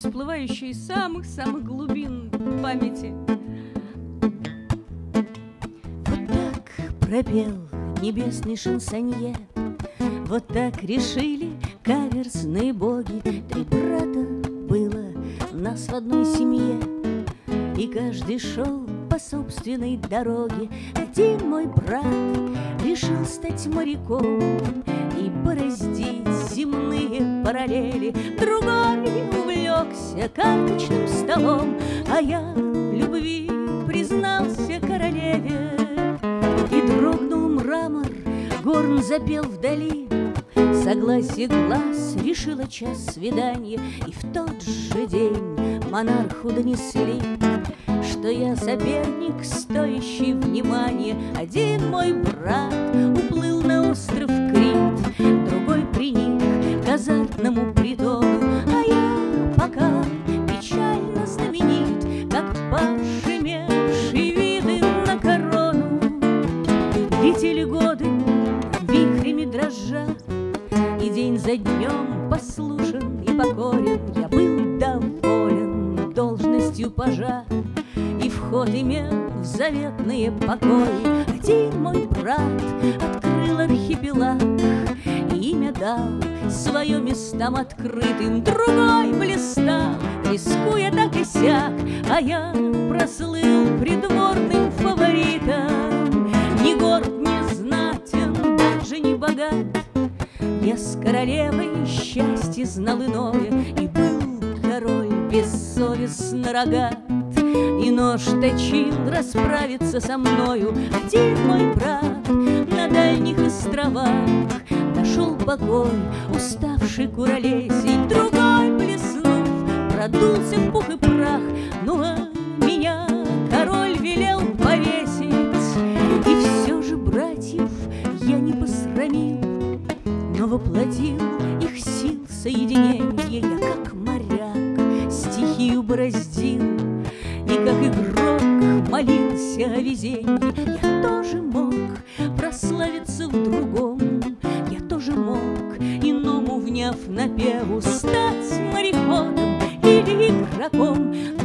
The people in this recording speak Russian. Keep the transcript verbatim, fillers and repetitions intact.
всплывающие из самых-самых глубин памяти. Вот так пропел небесный шансонье, вот так решили каверзные боги. Три брата было нас в одной семье, и каждый шел по собственной дороге. Один мой брат решил стать моряком и бороздить земные параллели, другой увлекся карточным столом, а я в любви признался королеве. И дрогнул мрамор, горн запел вдали, согласие глаз решило час свидания. И в тот же день монарху донесли, что я соперник, стоящий внимания. Один мой брат уплыл на остров Крит, другой приник к азартному притону, а я пока печально знаменит, как пошумевший виды на корону. Летели годы, вихрями дрожа, и день за днем послушен и покорен. Я был доволен должностью пажа, и вход имел в заветные покои. Один мой брат открыл архипелаг и имя дал свое местам открытым, другой блистал, рискуя так и сяк, а я прослыл придворным фаворитом. Ни горд, ни знатен, даже не богат, я с королевой счастье знал иное, и был король бессовестно рогат, и нож точил расправиться со мною. Один мой брат на дальних островах нашел покой, уставший куролесий, другой, блеснув, продулся в пух и прах. Ну а меня король велел повесить, и все же братьев я не посрамил, но воплотил их сил соединение. Я как моряк стихию бороздил, и как игрок молился о везении. Я тоже мог прославиться в другом, я тоже мог, иному вняв напеву, стать мореходом или игроком.